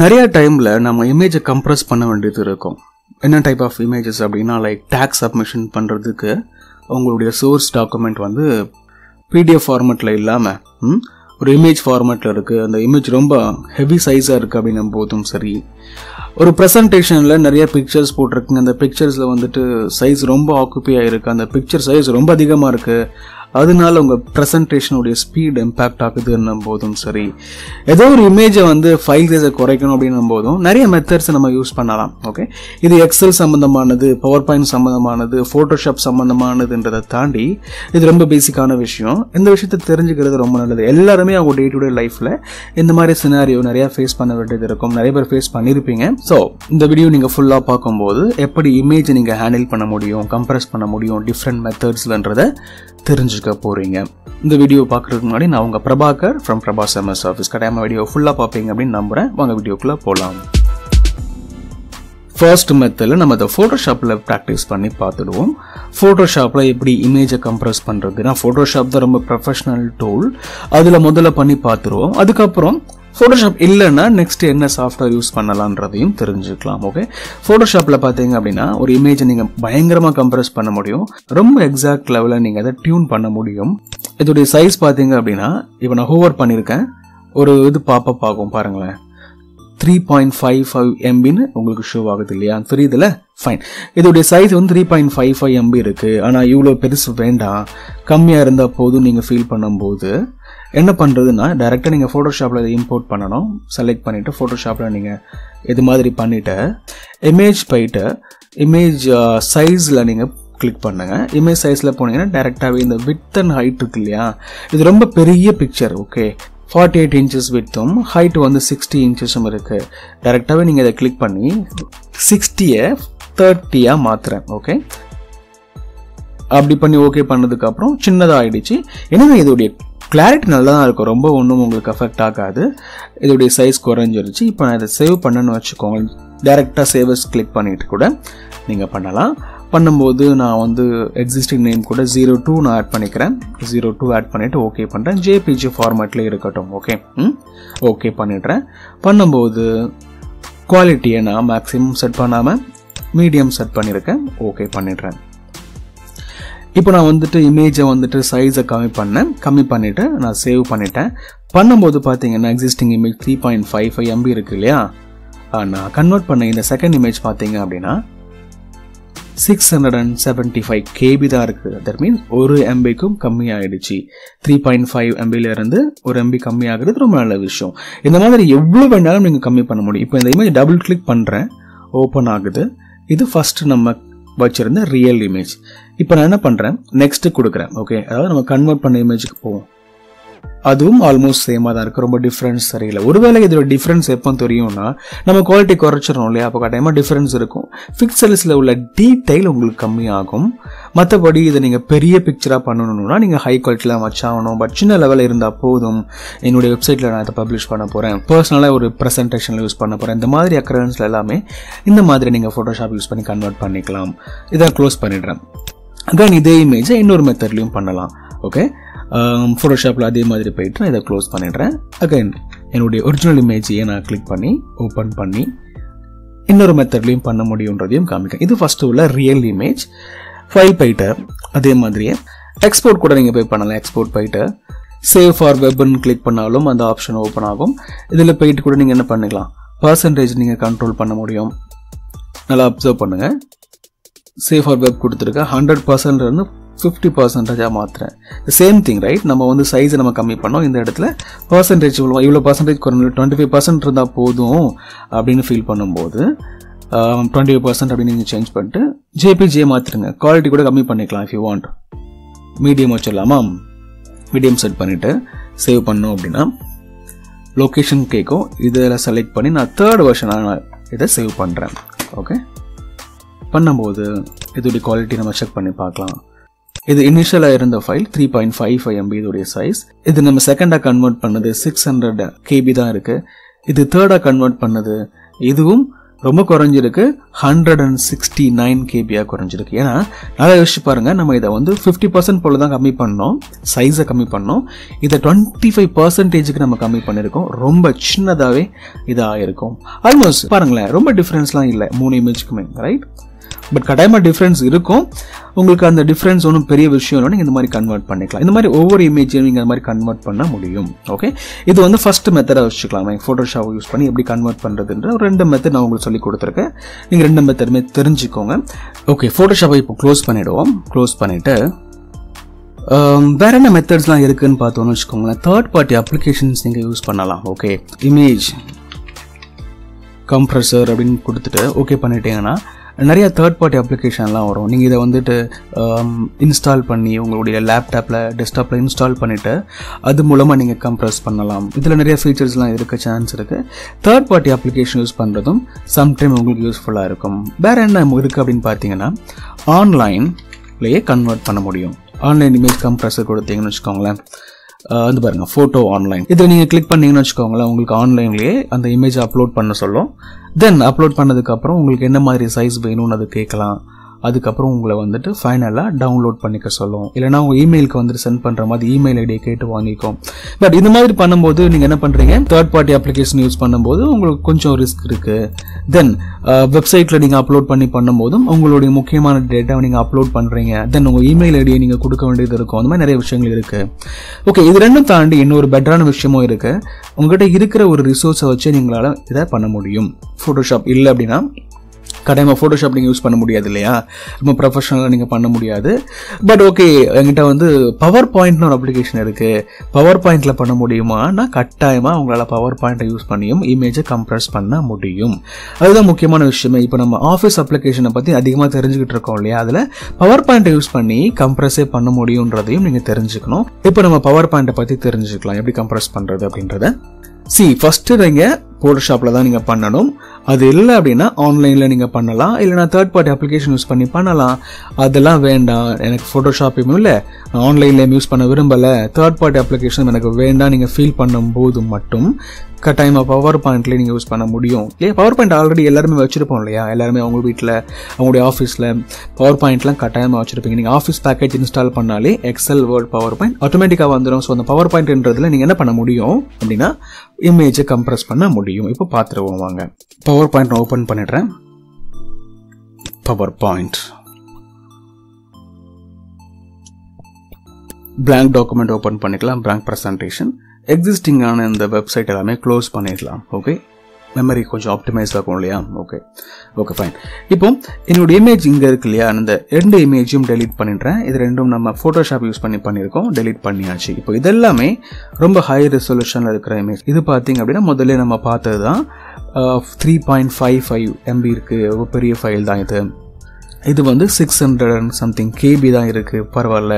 நிறைய டைம்ல நம்ம இமேஜை கம்ப்ரஸ் பண்ண வேண்டியது இருக்கும். என்ன டைப் ஆஃப் இமேஜஸ் அப்படின்னா, லைக் டேக்ஸ் சப்மிஷன் பண்ணுறதுக்கு உங்களுடைய சோர்ஸ் டாக்குமெண்ட் வந்து பிடிஎஃப் ஃபார்மேட்டில் இல்லாமல் ஒரு இமேஜ் ஃபார்மேட்டில் இருக்குது, அந்த இமேஜ் ரொம்ப ஹெவி சைஸாக இருக்குது அப்படின்னும் போதும் சரி. ஒரு ப்ரெசன்டேஷனில் நிறைய பிக்சர்ஸ் போட்டிருக்குங்க, அந்த பிக்சர்ஸில் வந்துட்டு சைஸ் ரொம்ப ஆக்குப்பை ஆகிருக்கு, அந்த பிக்சர் சைஸ் ரொம்ப அதிகமாக இருக்குது, அதனால உங்கள் ப்ரெசன்டேஷனுடைய ஸ்பீடு இம்பேக்ட் ஆகுதுன்னும் போதும் சரி. ஏதோ ஒரு இமேஜை வந்து ஃபைல் சைஸை குறைக்கணும் அப்படின்னும் போதும் நிறைய மெத்தட்ஸை நம்ம யூஸ் பண்ணலாம். ஓகே, இது எக்ஸல் சம்மந்தமானது, பவர் பாயிண்ட் சம்மந்தமானது, ஃபோட்டோஷாப் சம்மந்தமானதுன்றதை தாண்டி இது ரொம்ப பேசிக்கான விஷயம். இந்த விஷயத்தை தெரிஞ்சுக்கிறது ரொம்ப நல்லது. எல்லாருமே அவங்க டே டு டே லைஃப்பில் இந்த மாதிரி சினாரியோ நிறையா ஃபேஸ் பண்ண வேண்டியது இருக்கும், நிறைய பேர் ஃபேஸ் பண்ணியிருப்பீங்க. ஸோ இந்த வீடியோ நீங்கள் ஃபுல்லாக பார்க்கும்போது எப்படி இமேஜை நீங்கள் ஹேண்டில் பண்ண முடியும், கம்ப்ரஸ் பண்ண முடியும் டிஃப்ரெண்ட் மெத்தட்ஸ்லன்றதை தெரிஞ்சுக்கணும் போறீங்க. இந்த வீடியோ பார்க்கறதுக்கு முன்னாடி நான் உங்க Prabhakar from Prabhas MS Office. கடையாம வீடியோ ஃபுல்லா பாப்பீங்க அப்படின்னு நம்புறேன். வாங்க வீடியோக்குள்ள போலாம். ஃபர்ஸ்ட் மெத்தட்ல நம்ம அதை ஃபோட்டோஷாப்பில் ப்ராக்டிஸ் பண்ணி பார்த்துடுவோம். ஃபோட்டோஷாப்பில் எப்படி இமேஜை கம்ப்ரஸ் பண்ணுறதுனா, ஃபோட்டோஷாப் தான் ரொம்ப ப்ரொஃபஷனல் டூல், அதில் முதல்ல பண்ணி பார்த்துருவோம். அதுக்கப்புறம் ஃபோட்டோஷாப் இல்லைன்னா நெக்ஸ்ட் என்ன சாஃப்ட்வேர் யூஸ் பண்ணலான்றதையும் தெரிஞ்சுக்கலாம். ஓகே, ஃபோட்டோஷாப்பில் பார்த்தீங்க அப்படின்னா ஒரு இமேஜை நீங்கள் பயங்கரமாக கம்ப்ரஸ் பண்ண முடியும், ரொம்ப எக்ஸாக்ட் லெவலில் நீங்கள் அதை டியூன் பண்ண முடியும். இதோடைய சைஸ் பார்த்தீங்க அப்படின்னா, இப்போ நான் ஹோவர் பண்ணியிருக்கேன், ஒரு இது பாப்பப் ஆகும் பாருங்களேன், 3.55 MBன்னு உங்களுக்கு ஷோ ஆகுது இல்லையா, தெரியுதுல? ஃபைன், இதோடைய சைஸ் வந்து 3.55 MB இருக்குது. ஆனால் இவ்வளோ பெருசு வேண்டாம், கம்மியாக இருந்தால் போதும் நீங்கள் ஃபீல் பண்ணும்போது என்ன பண்ணுறதுன்னா, டைரெக்டாக நீங்கள் ஃபோட்டோஷாப்பில் இதை இம்போர்ட் பண்ணணும். செலக்ட் பண்ணிவிட்டு ஃபோட்டோஷாப்பில் நீங்கள் இது மாதிரி பண்ணிவிட்டு இமேஜ் போயிட்டு இமேஜ் சைஸில் நீங்கள் கிளிக் பண்ணுங்கள். இமேஜ் சைஸில் போனீங்கன்னா டைரெக்டாகவே இந்த விட்த் அண்ட் ஹைட் இருக்கு இல்லையா, இது ரொம்ப பெரிய பிக்சர். ஓகே, 48 inches விட்த்தும் ஹைட் வந்து 60 inches இருக்குது. டைரெக்டாகவே நீங்கள் இதை கிளிக் பண்ணி 60-ஐ 30-ஆக மாற்றுறேன். ஓகே, அப்படி பண்ணி ஓகே பண்ணதுக்கப்புறம் சின்னதாக ஆகிடுச்சு. என்னென்னா இதோடைய கிளாரிட்டி நல்லா தான் இருக்கும், ரொம்ப ஒன்றும் உங்களுக்கு அஃபெக்ட் ஆகாது. இதோடைய சைஸ் குறைஞ்சிருச்சு. இப்போ நான் இதை சேவ் பண்ணணும்னு வச்சுக்கோங்க, டேரெக்டாக சேவஸ் கிளிக் பண்ணிட்டு கூட நீங்கள் பண்ணலாம். பண்ணும்போது நான் வந்து எக்ஸிஸ்டிங் நேம் கூட 02 நான் ஆட் பண்ணிக்கிறேன், 02 ஆட் பண்ணிவிட்டு ஓகே பண்ணுறேன். ஜேபிஜி ஃபார்மேட்டில் இருக்கட்டும். ஓகே, ஓகே பண்ணிடுறேன். பண்ணும்போது குவாலிட்டியை நான் மேக்ஸிமம் செட் பண்ணாமல் மீடியம் செட் பண்ணியிருக்கேன். ஓகே பண்ணிடுறேன். இப்போ நான் வந்துட்டு இமேஜை வந்துட்டு சைஸை கம்மி பண்ணிவிட்டு நான் சேவ் பண்ணிட்டேன். பண்ணும்போது பார்த்தீங்கன்னா எக்ஸிஸ்டிங் இமேஜ் 3.55 MB இருக்குது இல்லையா, நான் கன்வெர்ட் பண்ண இந்த செகண்ட் இமேஜ் பார்த்தீங்க அப்படின்னா 675 KB தான் இருக்குது. தட் மீன்ஸ் 1 MBக்கும் கம்மி ஆகிடுச்சு. 3.5 MBலேருந்து 1 MB கம்மி ஆகுறது ரொம்ப நல்ல விஷயம். இந்த மாதிரி எவ்வளோ வேணாலும் நீங்கள் கம்மி பண்ண முடியும். இப்போ இந்த இமேஜ் டபுள் கிளிக் பண்ணுறேன், ஓப்பன் ஆகுது. இது ஃபஸ்ட்டு நம்ம வச்சுருந்த ரியல் இமேஜ். இப்போ நான் என்ன பண்ணுறேன், நெக்ஸ்ட்டு கொடுக்குறேன். ஓகே, அதாவது நம்ம கன்வெர்ட் பண்ண இமேஜுக்கு போவோம். அதுவும் ஆல்மோஸ்ட் சேமாக தான் இருக்குது, ரொம்ப டிஃப்ரென்ஸ் தெரியல. ஒருவேளை இதோட டிஃப்ரென்ஸ் எப்போ தெரியும்னா, நம்ம குவாலிட்டி குறைச்சிடணும் இல்லையா, அப்போ கட்டாயமாக டிஃப்ரென்ஸ் இருக்கும். பிக்சல்ஸில் உள்ள டீட்டெயில் உங்களுக்கு கம்மியாகும். மற்றபடி இதை நீங்கள் பெரிய பிக்சராக பண்ணணும்னா நீங்கள் ஹை குவாலிட்டியில் வச்சாகணும். பட் சின்ன லெவலில் இருந்தால் போதும். என்னுடைய வெப்சைட்டில் நான் இதை பப்ளிஷ் பண்ண போகிறேன், பர்சனலாக ஒரு ப்ரெசன்டேஷனில் யூஸ் பண்ண போகிறேன். இந்த மாதிரி அக்கரன்ஸில் எல்லாமே இந்த மாதிரி நீங்கள் ஃபோட்டோஷாப் யூஸ் பண்ணி கன்வெர்ட் பண்ணிக்கலாம். இதை க்ளோஸ் பண்ணிடுறேன். அதான் இதே இமேஜை இன்னொரு மெத்தட்லையும் பண்ணலாம். ஓகே, ஃபோட்டோஷாப்பில் அதே மாதிரி போய்ட்டு நான் இதை க்ளோஸ் பண்ணிடுறேன். அகைன் என்னுடைய ஒரிஜினல் இமேஜையே நான் கிளிக் பண்ணி ஓப்பன் பண்ணி இன்னொரு மெத்தட்லையும் பண்ண முடியுன்றதையும் காமிக்கிறேன். இது ஃபஸ்ட்டு உள்ள ரியல் இமேஜ். ஃபைல் போய்ட்டு அதே மாதிரியே எக்ஸ்போர்ட் கூட நீங்கள் போய் பண்ணலாம். எக்ஸ்போர்ட் போய்ட்டு சேவ் ஃபார் வெப்னு கிளிக் பண்ணாலும் அந்த ஆப்ஷன் ஓப்பன் ஆகும். இதில் போய்ட்டு கூட நீங்கள் என்ன பண்ணிக்கலாம், பர்சன்டேஜ் நீங்கள் கண்ட்ரோல் பண்ண முடியும். நல்லா அப்சர்வ் பண்ணுங்கள், சேவ் ஃபார் வெப் கொடுத்துருக்க 100%-லேருந்து 50%-ஆக மாற்றுறேன். சேம் திங் ரைட், நம்ம வந்து சைஸை நம்ம கம்மி பண்ணோம். இந்த இடத்துல பர்சன்டேஜ் இவ்வளோ பர்சன்டேஜ் குறைஞ்சு 25% இருந்தால் போதும் அப்படின்னு ஃபீல் பண்ணும்போது 25% அப்படின்னு நீங்கள் சேஞ்ச் பண்ணிட்டு ஜேபிஜியை மாற்றிடுங்க. குவாலிட்டி கூட கம்மி பண்ணிக்கலாம். இஃப் யூ வாண்ட் மீடியம் வச்சிடலாமா, மீடியம் செட் பண்ணிவிட்டு சேவ் பண்ணோம் அப்படின்னா லொக்கேஷன் கேட்கும். இதில் செலக்ட் பண்ணி நான் தேர்ட் வெர்ஷனாக இதை சேவ் பண்ணுறேன். ஓகே, பண்ணும்போது இதோடைய குவாலிட்டி நம்ம செக் பண்ணி பார்க்கலாம். இது இனிஷியலாக இருந்த ஃபைல் 3.55 MB இதோடைய சைஸ். இது நம்ம செகண்டாக கன்வெர்ட் பண்ணது 600 KB தான் இருக்குது. இது தேர்டாக கன்வெர்ட் பண்ணது இதுவும் ரொம்ப குறஞ்சிருக்கு 169 KB குறஞ்சிருக்கு. ஏனா நாளை யோசிச்சு பாருங்க, நம்ம இத வந்து 50% போல தான் கம்மி பண்ணோம், சைஸை கம்மி பண்ணோம். இத 25% க்கு நம்ம கம்மி பண்ணிருக்கோம். ரொம்ப சின்னதாவே இதா இருக்கும். ஆல்மோஸ்ட் பாருங்களேன், ரொம்ப டிஃபரன்ஸ்லாம் இல்ல மூணு இமேஜ்க்குமே, ரைட்? பட் கட்டாயமா டிஃபரன்ஸ் இருக்கும். உங்களுக்கு அந்த டிஃபரன்ஸ் ஒன்றும் பெரிய விஷயம் இல்லை. நீங்கள் இந்த மாதிரி கன்வெர்ட் பண்ணிக்கலாம். இந்த மாதிரி ஒவ்வொரு இமேஜையும் நீங்கள் இந்த மாதிரி கன்வெர்ட் பண்ண முடியும். ஓகே, இது வந்து ஃபர்ஸ்ட் மெத்தடாக வச்சுக்கலாம். நான் ஃபோட்டோஷாப் யூஸ் பண்ணி எப்படி கன்வெர்ட் பண்ணுறதுன்ற ஒரு ரெண்டு மெத்தட் நான் உங்களுக்கு சொல்லி கொடுத்துருக்கேன். நீங்கள் ரெண்டு மெத்தடுமே தெரிஞ்சுக்கோங்க. ஓகே, ஃபோட்டோஷாப்பை இப்போ க்ளோஸ் பண்ணிவிடுவோம். க்ளோஸ் பண்ணிவிட்டு வேற என்ன மெத்தட்ஸ்லாம் இருக்குதுன்னு பார்த்தோன்னு வச்சுக்கோங்களேன். தேர்ட் பார்ட்டி அப்ளிகேஷன்ஸ் நீங்கள் யூஸ் பண்ணலாம். ஓகே, இமேஜ் கம்ப்ரஸர் அப்படின்னு கொடுத்துட்டு ஓகே பண்ணிட்டீங்கன்னா நிறைய தேர்ட் பார்ட்டி அப்ளிகேஷன்லாம் வரும். நீங்கள் இதை வந்துட்டு இன்ஸ்டால் பண்ணி உங்களுடைய லேப்டாப்பில் டெஸ்க்டாப்பில் இன்ஸ்டால் பண்ணிவிட்டு அது மூலமாக நீங்கள் கம்ப்ரஸ் பண்ணலாம். இதில் நிறைய ஃபீச்சர்ஸ்லாம் இருக்க சான்ஸ் இருக்குது. தேர்ட் பார்ட்டி அப்ளிகேஷன் யூஸ் பண்ணுறதும் சம்டைம் உங்களுக்கு யூஸ்ஃபுல்லாக இருக்கும். வேறு என்ன இருக்குது அப்படின்னு பார்த்தீங்கன்னா ஆன்லைன்லேயே கன்வெர்ட் பண்ண முடியும். ஆன்லைன் இமேஜ் கம்ப்ரஸர் கொடுத்தீங்கன்னு வச்சுக்கோங்களேன், வந்து பாருங்கள் ஃபோட்டோ ஆன்லைன், இதை நீங்கள் கிளிக் பண்ணிங்கன்னு வச்சுக்கோங்களேன் உங்களுக்கு ஆன்லைன்லேயே அந்த இமேஜ் அப்லோட் பண்ண சொல்லும். தென் அப்லோட் பண்ணதுக்கப்புறம் உங்களுக்கு என்ன மாதிரி சைஸ் வேணும்னு அது கேட்கலாம். அதுக்கப்புறம் உங்களை வந்துட்டு ஃபைனலாக டவுன்லோட் பண்ணிக்க சொல்லும். இல்லைனா உங்கள் இமெயிலுக்கு வந்துட்டு சென்ட் பண்ணுற மாதிரி இமெயில் ஐடியை கேட்டு வாங்கிக்கும். பட் இந்த மாதிரி பண்ணும்போது நீங்கள் என்ன பண்ணுறீங்க, தேர்ட் பார்ட்டி அப்ளிகேஷன் யூஸ் பண்ணும்போது உங்களுக்கு கொஞ்சம் ரிஸ்க் இருக்குது. தென் வெப்சைட்டில் நீங்கள் அப்லோட் பண்ணும்போதும் உங்களுடைய முக்கியமான டேட்டாவை நீங்கள் அப்லோட் பண்ணுறீங்க. தென் உங்கள் இமெயில் ஐடியை நீங்கள் கொடுக்க வேண்டியது இருக்கும். அந்த மாதிரி நிறைய விஷயங்கள் இருக்குது. ஓகே, இது ரெண்டும் தாண்டி இன்னொரு பெட்டரான விஷயமும் இருக்குது. உங்கள்கிட்ட இருக்கிற ஒரு ரிசோர்ஸை வச்சு நீங்களால் இதை பண்ண முடியும். ஃபோட்டோஷாப் இல்லை அப்படின்னா கடையமாக ஃபோட்டோஷாப் நீங்கள் யூஸ் பண்ண முடியாது இல்லையா, ரொம்ப ப்ரொஃபஷனலாக நீங்கள் பண்ண முடியாது. பட் ஓகே, என்கிட்ட வந்து பவர் பாயிண்ட்னு ஒரு அப்ளிகேஷன் இருக்குது, பவர் பாயிண்டில் பண்ண முடியுமானா கட்டாயமாக உங்களால் பவர் பாயிண்ட்டை யூஸ் பண்ணியும் இமேஜை கம்ப்ரஸ் பண்ண முடியும். அதுதான் முக்கியமான விஷயமே. இப்போ நம்ம ஆஃபீஸ் அப்ளிகேஷனை பற்றி அதிகமாக தெரிஞ்சுக்கிட்டு இருக்கோம் இல்லையா, அதில் பவர் பாயிண்ட்டை யூஸ் பண்ணி கம்ப்ரஸே பண்ண முடியுன்றதையும் நீங்கள் தெரிஞ்சுக்கணும். இப்போ நம்ம பவர் பாயிண்ட்டை பற்றி தெரிஞ்சுக்கலாம், எப்படி கம்ப்ரஸ் பண்ணுறது அப்படின்றத. ஃபஸ்ட்டு நீங்கள் ஃபோட்டோஷாப்பில் தான் நீங்கள் பண்ணணும். அது இல்லை அப்படின்னா ஆன்லைனில் நீங்கள் பண்ணலாம். இல்லைனா தேர்ட் பார்ட்டி அப்ளிகேஷன் யூஸ் பண்ணி பண்ணலாம். அதெல்லாம் வேண்டாம், எனக்கு ஃபோட்டோஷாப்பையும் இல்லை ஆன்லைன்லேயும் யூஸ் பண்ண விரும்பலை, தேர்ட் பார்ட்டி அப்ளிகேஷனும் எனக்கு வேண்டாம் நீங்கள் ஃபீல் பண்ணும்போது மட்டும் கட்டாயமாக பவர் பாயிண்ட்லேயே நீங்கள் யூஸ் பண்ண முடியும் இல்லையா. பவர் பாயிண்ட் ஆல்ரெடி எல்லாருமே வச்சுருப்போம் இல்லையா, எல்லாருமே அவங்க வீட்டில் அவங்களுடைய ஆஃபீஸில் பவர் பாயிண்ட்லாம் கட்டாயமாக வச்சுருப்பீங்க. நீங்கள் ஆஃபீஸ் பேக்கேஜ் இன்ஸ்டால் பண்ணாலே எக்ஸல், வேர்ட், பவர் பாயிண்ட் ஆட்டோமேட்டிக்காக வந்துடும். ஸோ அந்த பவர் பாயிண்ட்ன்றதில் நீங்கள் என்ன பண்ண முடியும் அப்படின்னா இமேஜை கம்ப்ரஸ் பண்ண முடியும். இப்போ பார்த்துருவோம் வாங்க. பவர் பாயிண்ட் ஓப்பன் பண்ணிடுறேன். PowerPoint blank document open பண்ணிக்கலாம், பிளாங்க் ப்ரெசன்டேஷன். எக்ஸிஸ்டிங்கான இந்த வெப்சைட் எல்லாமே க்ளோஸ் பண்ணிடலாம். ஓகே, மெமரி கொஞ்சம் ஆப்டிமைஸ் ஆகும் இல்லையா. Okay okay fine. இப்போ என்னோடய இமேஜ் இங்கே இருக்கு இல்லையா, இந்த ரெண்டு இமேஜும் டெலிட் பண்ணிடுறேன். இது ரெண்டும் நம்ம ஃபோட்டோஷாப் யூஸ் பண்ணி பண்ணியிருக்கோம், டெலிட் பண்ணியாச்சு. இப்போ இதெல்லாமே ரொம்ப ஹை ரெசல்யூஷனில் இருக்கிற இமேஜ். இது பார்த்தீங்க அப்படின்னா முதல்ல நம்ம பார்த்தது தான் 3.55 MB இருக்குது, ரொம்ப பெரிய ஃபைல் தான் இது. இது வந்து 600 and something KB தான் இருக்குது, பரவாயில்ல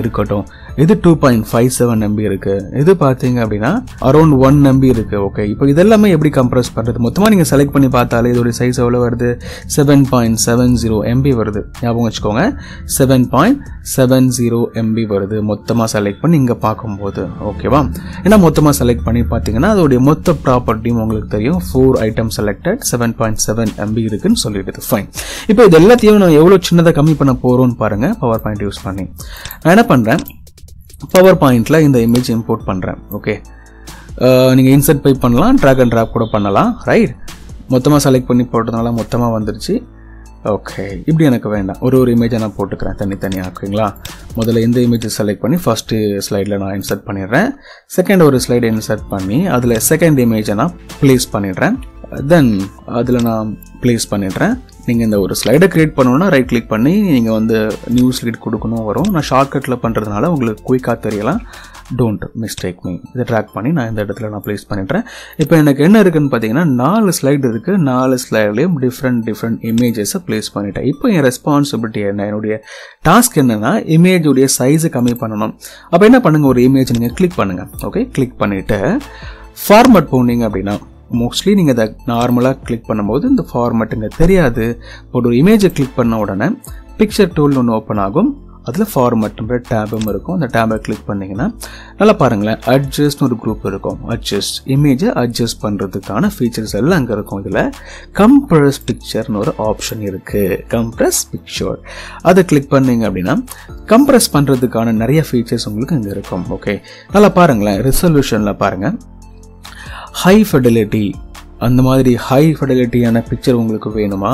இருக்கட்டும். இது 2.57 MB இருக்குது. இது பார்த்தீங்க அப்படின்னா அரௌண்ட் 1 MB இருக்குது. ஓகே, இப்போ இதெல்லாமே எப்படி கம்ப்ரஸ் பண்ணுறது மொத்தமாக நீங்கள் செலக்ட் பண்ணி பார்த்தாலே இதோடைய சைஸ் எவ்வளோ வருது, 7.70 MB வருது. ஞாபகம் வச்சுக்கோங்க, 7.70 MB வருது மொத்தமாக செலக்ட் பண்ணி இங்கே பார்க்கும்போது. ஓகேவா, ஏன்னா மொத்தமாக செலக்ட் பண்ணி பார்த்தீங்கன்னா அதோடைய மொத்த ப்ராப்பர்ட்டியும் உங்களுக்கு தெரியும். 4 items செலக்டட், 7.7 MB இருக்குன்னு சொல்லிடுது. ஃபைன், இப்போ இது எல்லாத்தையும் நான் எவ்வளோ சின்னதாக கம்மி பண்ண போகிறோன்னு பாருங்கள். பவர் பாயிண்ட் யூஸ் பண்ணி நான் என்ன பண்ணுறேன், பவர் பாயிண்டில் இந்த இமேஜ் இம்போர்ட் பண்ணுறேன். ஓகே, நீங்கள் இன்சர்ட் பை பண்ணலாம், ட்ராக் அண்ட் ட்ராப் கூட பண்ணலாம், ரைட்? மொத்தமாக செலக்ட் பண்ணி போட்டதுனால மொத்தமாக வந்துருச்சு. ஓகே, இப்படி எனக்கு வேண்டாம், ஒரு ஒரு இமேஜை நான் போட்டுக்கிறேன் தனித்தனியாக. ஓகேங்களா, முதல்ல இந்த இமேஜை செலக்ட் பண்ணி ஃபஸ்ட்டு ஸ்லைடில் நான் இன்சர்ட் பண்ணிடுறேன். செகண்ட் ஒரு ஸ்லைடை இன்சர்ட் பண்ணி அதில் செகண்ட் இமேஜை நான் ப்ளேஸ் பண்ணிடுறேன். தென் அதில் நான் ப்ளேஸ் பண்ணிடுறேன். நீங்கள் இந்த ஒரு ஸ்லைடை க்ரியேட் பண்ணணுன்னா ரைட் கிளிக் பண்ணி நீங்கள் வந்து நியூ ஸ்லைட் கொடுக்கணும் வரும். நான் ஷார்ட்கட்டில் பண்ணுறதுனால உங்களுக்கு குயிக்காக தெரியலாம். Don't mistake me. இதை ட்ராக் பண்ணி நான் இந்த இடத்துல நான் ப்ளேஸ் பண்ணிடுறேன். இப்போ எனக்கு என்ன இருக்குதுன்னு பார்த்தீங்கன்னா 4 ஸ்லைடு இருக்குது. 4 ஸ்லைட்லேயும் டிஃப்ரெண்ட் இமேஜஸை ப்ளேஸ் பண்ணிட்டேன். இப்போ என் ரெஸ்பான்சிபிலிட்டி என்ன, என்னுடைய டாஸ்க் என்னென்னா இமேஜுடைய சைஸை கம்மி பண்ணணும். அப்போ என்ன பண்ணுங்கள், ஒரு இமேஜ் நீங்கள் கிளிக் பண்ணுங்கள். ஓகே, கிளிக் பண்ணிவிட்டு ஃபார்மேட் போனீங்க அப்படின்னா மோஸ்ட்லி நீங்கள் இதை நார்மலாக கிளிக் பண்ணும்போது இந்த ஃபார்மேட்டுங்க தெரியாது. ஒரு இமேஜை கிளிக் பண்ண உடனே பிக்சர் டூல்னு ஒன்று ஓப்பன் ஆகும். அதில் ஃபார்மட் நம்ம டேபும் இருக்கும். அந்த டேபை கிளிக் பண்ணிங்கன்னா நல்லா பாருங்களேன், அட்ஜஸ்ட்னு ஒரு குரூப் இருக்கும். அட்ஜஸ்ட் இமேஜை அட்ஜஸ்ட் பண்ணுறதுக்கான ஃபீச்சர்ஸ் எல்லாம் அங்கே இருக்கும். இதில் கம்ப்ரஸ் பிக்சர்னு ஒரு ஆப்ஷன் இருக்குது. கம்ப்ரஸ் பிக்சர் அதை கிளிக் பண்ணிங்க அப்படின்னா கம்ப்ரஸ் பண்ணுறதுக்கான நிறைய ஃபீச்சர்ஸ் உங்களுக்கு அங்கே இருக்கும். ஓகே, நல்லா பாருங்களேன், ரிசல்யூஷனில் பாருங்கள், ஹை ஃபெடலிட்டி. அந்த மாதிரி ஹை ஃபெடலிட்டியான பிக்சர் உங்களுக்கு வேணுமா,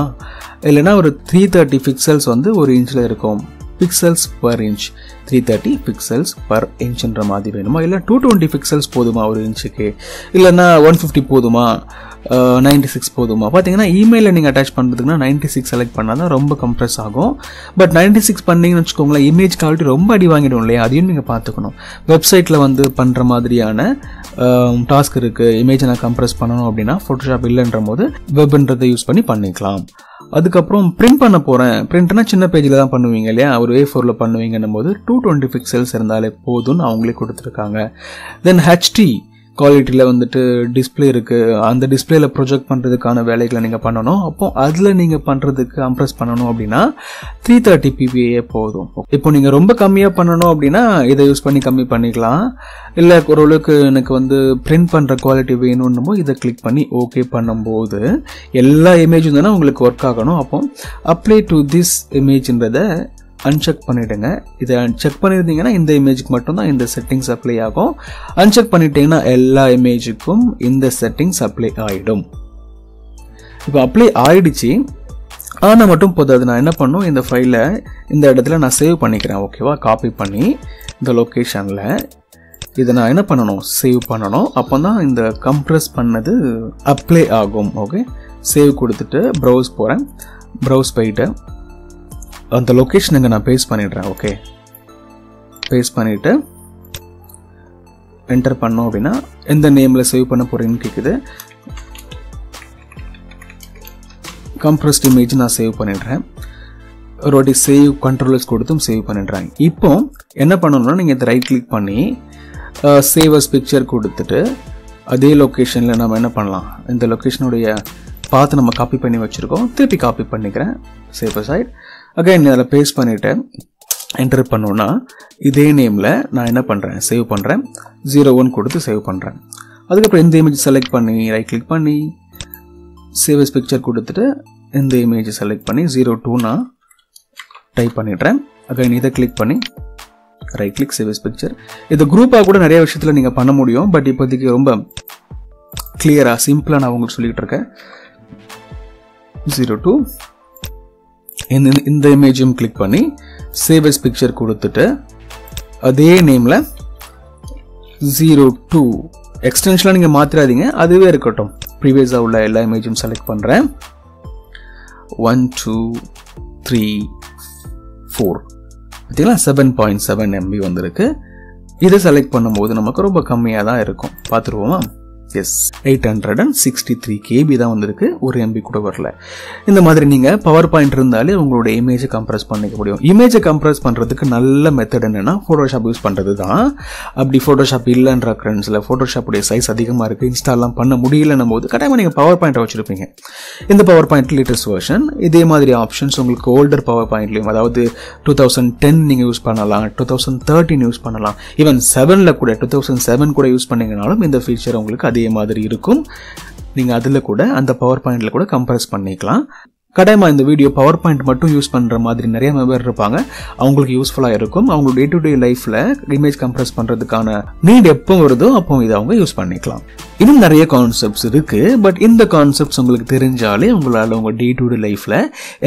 இல்லைனா ஒரு 330 பிக்சல்ஸ் வந்து ஒரு இன்ச்சில் இருக்கும், pixels per inch 330 pixels per இன்ச்சுன்ற மாதிரி வேணுமா, இல்லை 220 பிக்சல்ஸ் போதுமா ஒரு இன்ச்சுக்கு, இல்லைனா 150 போதுமா, 96 போதுமா. பார்த்தீங்கன்னா இமெயிலில் நீங்கள் அட்டாச் பண்ணுறதுக்குன்னா 96 செலக்ட் பண்ணால் தான் ரொம்ப கம்ப்ரெஸ் ஆகும். பட் 96 பண்ணிங்கன்னு வச்சுக்கோங்களேன், இமேஜ் குவாலிட்டி ரொம்ப அடி வாங்கிடும் இல்லையா, அதையும் நீங்கள் பார்த்துக்கணும். வெப்சைட்டில் வந்து பண்ணுற மாதிரியான டாஸ்க் இருக்குது, இமேஜை நான் கம்ப்ரெஸ் பண்ணணும் அப்படின்னா ஃபோட்டோஷாப் இல்லைன்ற போது வெப்ன்றதை யூஸ் பண்ணி பண்ணிக்கலாம். அதுக்கப்புறம் பிரிண்ட் பண்ண போகிறேன், பிரிண்ட்னா சின்ன பேஜில் தான் பண்ணுவீங்க இல்லையா, ஒரு A4ல் பண்ணுவீங்கன்னும் போது 220 பிக்சல்ஸ் இருந்தாலே போதும்னு அவங்களே கொடுத்துருக்காங்க. தென் HD குவாலிட்டியில் வந்துட்டு டிஸ்பிளே இருக்குது, அந்த டிஸ்பிளேல ப்ரொஜெக்ட் பண்ணுறதுக்கான வேலைகளை நீங்கள் பண்ணணும். அப்போது அதில் நீங்கள் பண்ணுறதுக்கு கம்ப்ரஸ் பண்ணணும் அப்படின்னா 330 PPA போதும். இப்போ நீங்கள் ரொம்ப கம்மியாக பண்ணணும் அப்படின்னா இதை யூஸ் பண்ணி கம்மி பண்ணிக்கலாம். இல்லை ஓரளவுக்கு எனக்கு வந்து பிரிண்ட் பண்ணுற குவாலிட்டி வேணும்னும் போது இதை கிளிக் பண்ணி ஓகே பண்ணும்போது எல்லா இமேஜும் தானே உங்களுக்கு ஒர்க் ஆகணும். அப்போ அப்ளை டு திஸ் இமேஜ்ன்றதை அன்செக் பண்ணிவிடுங்க. இதை செக் பண்ணியிருந்தீங்கன்னா இந்த இமேஜுக்கு மட்டும்தான் இந்த செட்டிங்ஸ் அப்ளை ஆகும். அன்செக் பண்ணிட்டீங்கன்னா எல்லா இமேஜுக்கும் இந்த செட்டிங்ஸ் அப்ளை ஆகிடும். இப்போ அப்ளை ஆகிடுச்சு ஆனால் மட்டும் போதாது, நான் என்ன பண்ணும், இந்த ஃபைலை இந்த இடத்துல நான் சேவ் பண்ணிக்கிறேன். ஓகேவா, காப்பி பண்ணி இந்த லொக்கேஷனில் இதை நான் என்ன பண்ணணும், சேவ் பண்ணணும். அப்போ தான் இந்த கம்ப்ரெஸ் பண்ணது அப்ளை ஆகும். ஓகே, சேவ் கொடுத்துட்டு ப்ரௌஸ் போகிறேன். ப்ரௌஸ் போயிட்டு அந்த லொக்கேஷனுக்கு நான் பேஸ்ட் பண்ணிடுறேன். ஓகே, பேஸ்ட் பண்ணிவிட்டு என்டர் பண்ணோம் அப்படின்னா எந்த நேமில் சேவ் பண்ண போகிறேன்னு கேட்குது. கம்ப்ரஸ்ட் இமேஜ் நான் சேவ் பண்ணிடுறேன். ஒரு வாட்டி சேவ் கண்ட்ரோலர்ஸ் கொடுத்தும் சேவ் பண்ணிடுறாங்க. இப்போ என்ன பண்ணணும்னா நீங்கள் இதை ரைட் கிளிக் பண்ணி சேவ் அஸ் பிக்சர் கொடுத்துட்டு அதே லொக்கேஷனில் நம்ம என்ன பண்ணலாம், இந்த லொக்கேஷனுடைய பார்த்து நம்ம காப்பி பண்ணி வச்சுருக்கோம். திருப்பி காப்பி பண்ணிக்கிறேன், சேஃபர் சைட். அகைன் அதில் பேஸ்ட் பண்ணிவிட்டு என்டர் பண்ணோன்னா இதே நேமில் நான் என்ன பண்ணுறேன், சேவ் பண்ணுறேன். 01 கொடுத்து சேவ் பண்ணுறேன். அதுக்கப்புறம் இந்த இமேஜ் செலக்ட் பண்ணி ரைட் கிளிக் பண்ணி சேவ் அஸ் பிக்சர் கொடுத்துட்டு இந்த இமேஜை செலக்ட் பண்ணி 02 டைப் பண்ணிடுறேன். அகைன் இதை கிளிக் பண்ணி right click save as picture. இது குரூப்பாக கூட நிறைய விஷயத்தில் நீங்கள் பண்ண முடியும். பட் இப்போதைக்கு ரொம்ப கிளியராக சிம்பிளாக நான் உங்களுக்கு சொல்லிகிட்டு இருக்கேன். 02 இந்த இமேஜும் கிளிக் பண்ணி சேவ் அஸ் பிக்சர் கொடுத்துட்டு அதே நேமில் 02 எக்ஸ்டென்ஷனாக நீங்கள் மாற்றிடாதீங்க, அதுவே இருக்கட்டும். ப்ரீவியஸாக உள்ள எல்லா இமேஜும் செலக்ட் பண்ணுறேன். 1 2 3 4 பார்த்தீங்களா, 7.7 MB வந்திருக்கு. இதை செலக்ட் பண்ணும்போது நமக்கு ரொம்ப கம்மியாக தான் இருக்கும். பார்த்துருவோமா? எஸ், 863 KB தான் வந்திருக்கு, 1 MB கூட வரல. இந்த மாதிரி நீங்கள் பவர் பாயிண்ட் இருந்தாலே உங்களுடைய இமேஜை கம்ப்ரஸ் பண்ணிக்க முடியும். இமேஜை கம்ப்ரஸ் பண்ணுறதுக்கு நல்ல மெத்தட் என்னென்னா ஃபோட்டோஷாப் யூஸ் பண்ணுறது தான். அப்படி ஃபோட்டோஷாப் இல்லைன்ற ஃப்ரெண்ட்ஸில் ஃபோட்டோஷாப்புடைய சைஸ் அதிகமாக இருக்குது, இன்ஸ்டாலாம் பண்ண முடியலன்னும் போது கட்டாயமாக நீங்கள் பவர் பாயிண்ட்டை வச்சுருப்பீங்க. இந்த பவர் பாயிண்ட் லேட்டஸ்ட் வெர்ஷன். இதே மாதிரி ஆப்ஷன்ஸ் உங்களுக்கு ஓல்டர் பவர் பாயிண்ட்லையும், அதாவது 2010 நீங்கள் யூஸ் பண்ணலாம், 2013 யூஸ் பண்ணலாம், ஈவன் 7ல் கூட 2007 கூட யூஸ் பண்ணிங்கனாலும் இந்த ஃபீச்சர் உங்களுக்கு அதே மாதிரி இருக்கும். நீங்கள் அதில் கூட அந்த பவர் பாயிண்டில் கூட கம்ப்ரஸ் பண்ணிக்கலாம். கட்டாயமாக இந்த வீடியோ பவர் பாயிண்ட் மட்டும் யூஸ் பண்ணுற மாதிரி நிறைய பேர் இருப்பாங்க, அவங்களுக்கு யூஸ்ஃபுல்லாக இருக்கும். அவங்க டே டு டே லைஃப்பில் இமேஜ் கம்ப்ரஸ் பண்ணுறதுக்கான நீட் எப்போ வருதோ அப்போ இதை அவங்க யூஸ் பண்ணிக்கலாம். இன்னும் நிறைய கான்செப்ட்ஸ் இருக்குது. பட் இந்த கான்செப்ட்ஸ் உங்களுக்கு தெரிஞ்சாலே உங்களால் உங்கள் டே டு டே லைஃப்பில்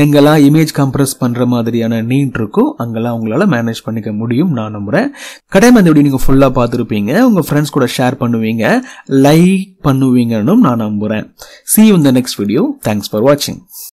எங்கெல்லாம் இமேஜ் கம்ப்ரஸ் பண்ணுற மாதிரியான நீட் இருக்கோ அங்கெல்லாம் உங்களால் மேனேஜ் பண்ணிக்க முடியும் நான் நம்புகிறேன். கட்டாயமாக இந்த வீடியோ நீங்கள் ஃபுல்லாக பார்த்துருப்பீங்க, உங்கள் ஃப்ரெண்ட்ஸ் கூட ஷேர் பண்ணுவீங்க, லைக் பண்ணுவீங்கன்னு நான் நம்புகிறேன். See you in the next video. Thanks for watching.